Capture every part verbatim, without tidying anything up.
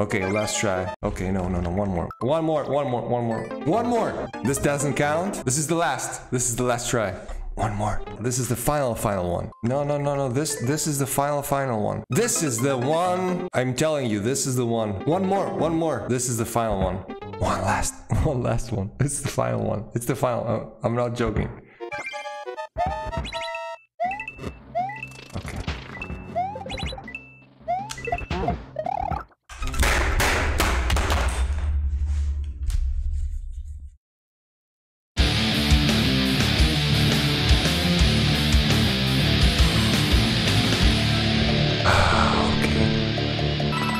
Okay, last try. Okay, no, no, no, one more. One more, one more, one more. One more! This doesn't count. This is the last. This is the last try. One more. This is the final, final one. No, no, no, no. This, this is the final, final one. This is the one. I'm telling you, this is the one. One more, one more. This is the final one. One last, one last one. It's the final one. It's the final. Oh, I'm not joking. Okay.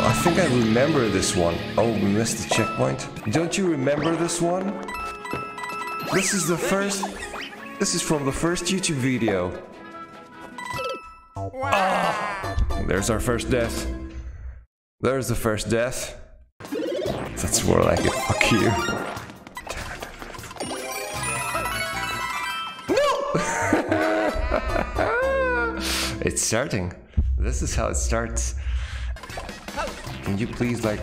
I think I remember this one. Oh, we missed the checkpoint. Don't you remember this one? This is the first... This is from the first YouTube video. Wow. Ah, there's our first death. There's the first death. That's more like it. Fuck you. No! It's starting. This is how it starts. Can you please, like,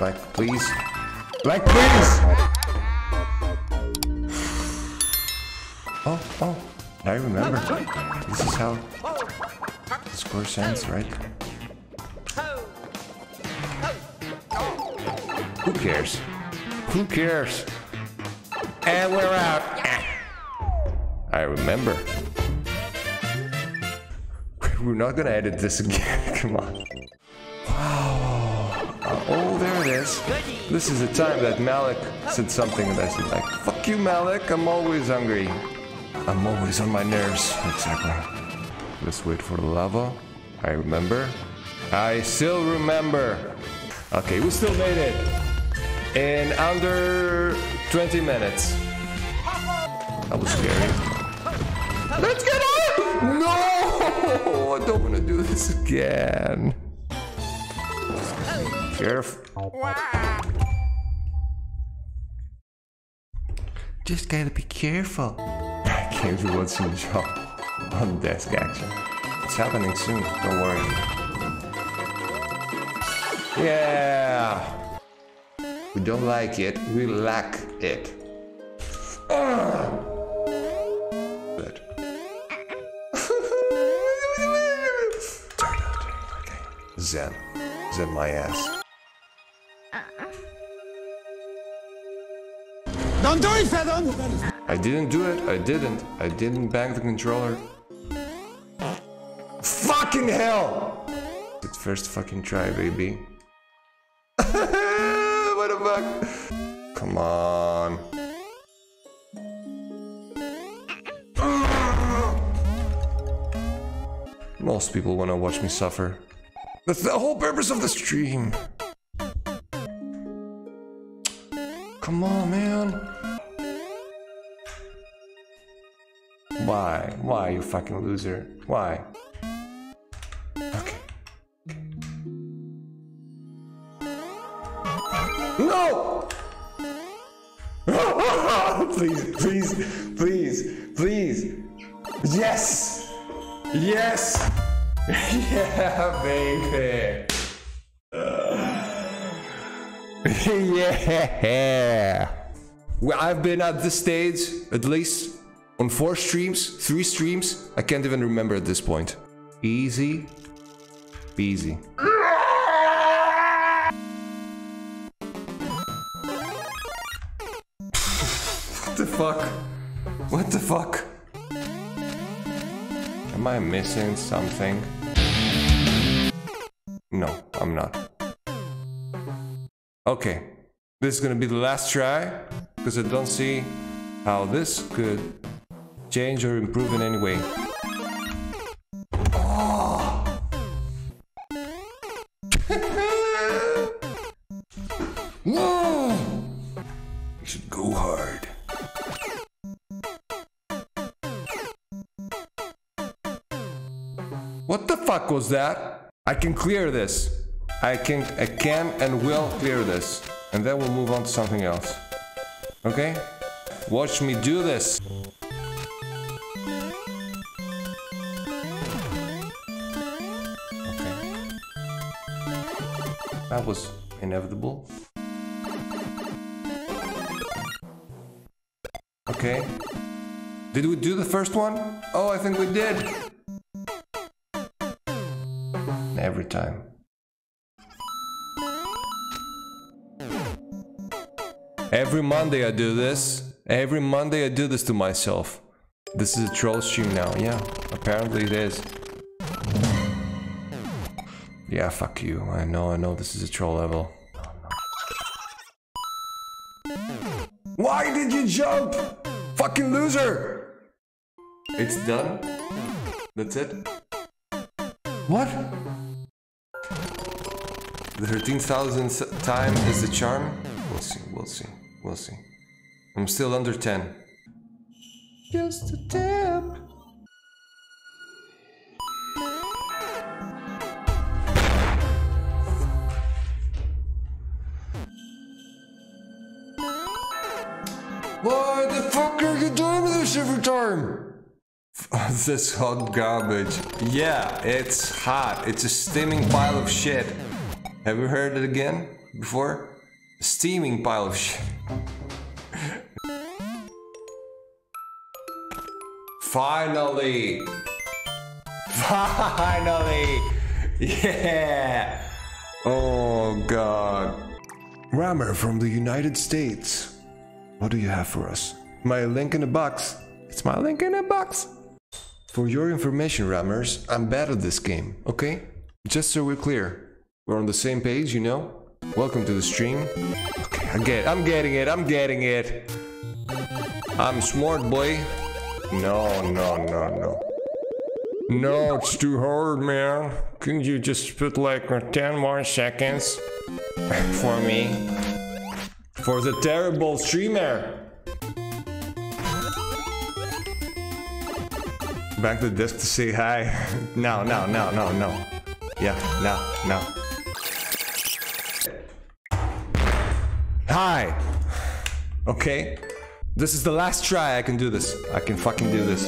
like, please, like, please! Oh, oh, I remember. This is how the score sounds, right? Who cares? Who cares? And we're out! I remember. We're not gonna edit this again, come on. Wow. Uh, oh, there it is. This is the time that Malik said something and I said like, fuck you, Malik, I'm always hungry. I'm always on my nerves. Exactly. Let's wait for the lava. I remember. I still remember. Okay, we still made it. In under twenty minutes. That was scary. Let's get on! No! I don't want to do this again. Careful. Just gotta be careful. I can't do what's in the shop. On desk action. It's happening soon, don't worry. Yeah! We don't like it, we lack it. Ugh. Zen. Zen my ass. Don't do it, Fedon! I didn't do it, I didn't. I didn't bang the controller. Fucking hell! It's first fucking try, baby. What the fuck? Come on. Most people wanna watch me suffer. That's the whole purpose of the stream. Come on, man. Why? Why, you fucking loser? Why? Okay. No! Please, please, please, please. Yes! Yes! Yeah, baby. Yeah. Well, I've been at this stage at least on four streams, three streams. I can't even remember at this point. Easy, easy. What the fuck? What the fuck? Am I missing something? No, I'm not. Okay, this is gonna be the last try, because I don't see how this could change or improve in any way. Oh. No! You should go hard. What the fuck was that? I can clear this. I can, I can and will clear this. And then we'll move on to something else. Okay? Watch me do this. Okay. That was inevitable. Okay. Did we do the first one? Oh, I think we did! Every time. Every Monday I do this. Every Monday I do this to myself. This is a troll stream now. Yeah, apparently it is. Yeah, fuck you. I know, I know this is a troll level. Why did you jump? Fucking loser! It's done. That's it. What? The thirteen thousandth time is the charm. We'll see, we'll see, we'll see. I'm still under ten. Just a tap. Why the fuck are you doing with this every time? This hot garbage. Yeah, it's hot. It's a steaming pile of shit. Have you heard it again before? Steaming pile of shit. Finally! Finally! Yeah! Oh god. Rammer from the United States. What do you have for us? My link in a box. It's my link in a box. For your information, Rammers, I'm bad at this game, okay? Just so we're clear. We're on the same page, you know? Welcome to the stream. Okay, I get it. I'm getting it. I'm getting it. I'm smart, boy. No, no, no, no. No, it's too hard, man. Couldn't you just put like ten more seconds? For me. For the terrible streamer. Back to the desk to say hi. No, no, no, no, no. Yeah, no, no. Hi! Okay. This is the last try I can do this. I can fucking do this.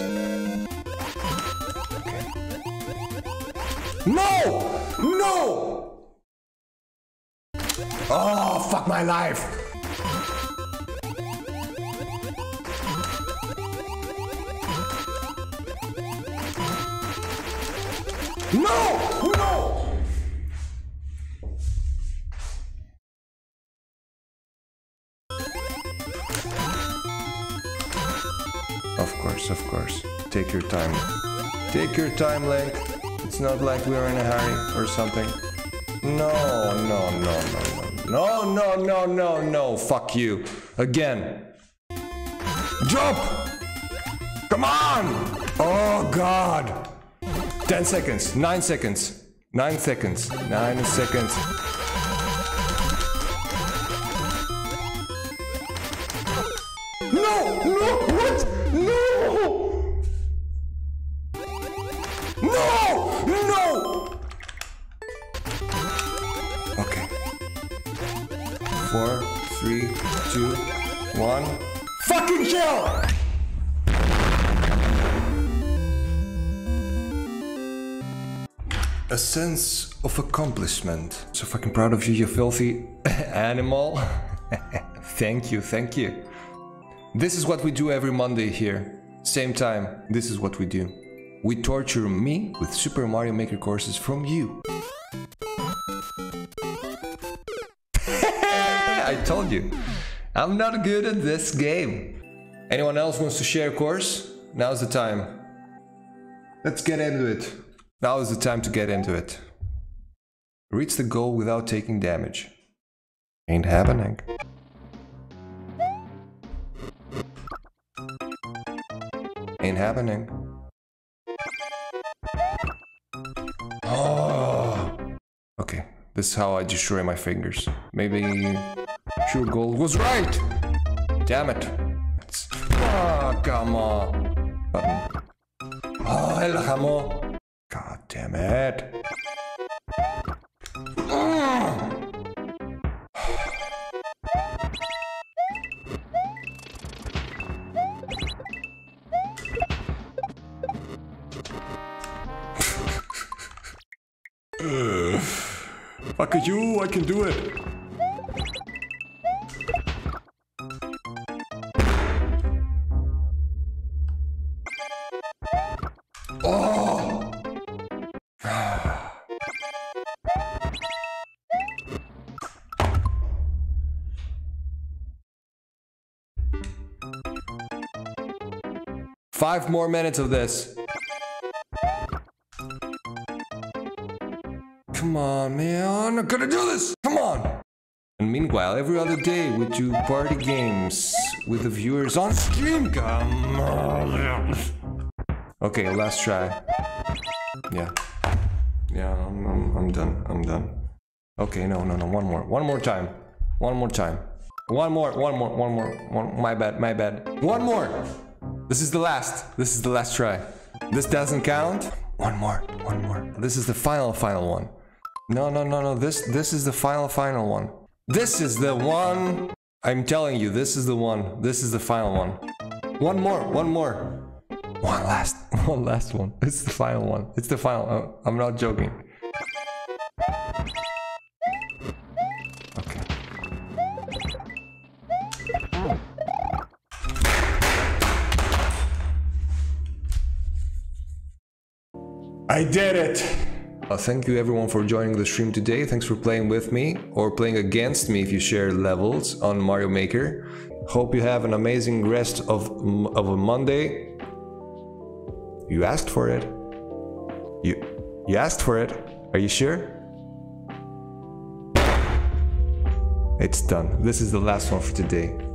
No! No! Oh, fuck my life! No! No! Of course, of course. Take your time. Take your time, Link. It's not like we're in a hurry or something. No, no, no, no, no, no, no, no, no, no. Fuck you. Again. Jump! Come on! Oh, God. Ten seconds. Nine seconds. Nine seconds. Nine seconds. No! No! What? No! No! No! Okay. Four, three, two, one. Fucking kill! A sense of accomplishment. So fucking proud of you, you filthy animal. Thank you, thank you. This is what we do every Monday here. Same time, this is what we do. We torture me with Super Mario Maker courses from you. I told you, I'm not good at this game. Anyone else wants to share a course? Now's the time. Let's get into it. Now is the time to get into it. Reach the goal without taking damage. Ain't happening. Ain't happening. Oh. Okay, this is how I destroy my fingers. Maybe true goal was right. Damn it! It's... Oh, come on. Button. Oh, el jamón. God damn it! Oh. Fuck you, I can do it. Oh! Five more minutes of this. Come on, man, I'm gonna do this! Come on! And meanwhile, every other day we do party games with the viewers on stream. Come on! Okay, last try. Yeah. Yeah, I'm, I'm, I'm done. I'm done. Okay, no, no, no, one more. One more time. One more time. One more, one more, one more. One, my bad, my bad. One more! This is the last. This is the last try. This doesn't count. One more, one more. This is the final, final one. No, no, no, no, this this is the final, final one. This is the one. I'm telling you, this is the one. This is the final one. One more, one more. One last, one last one. It's the final one. It's the final one. I'm not joking. Okay. I did it! Uh, thank you everyone for joining the stream today. Thanks for playing with me or playing against me if you share levels on Mario Maker. Hope you have an amazing rest of, of a Monday. You asked for it. You, you asked for it. Are you sure? It's done. This is the last one for today.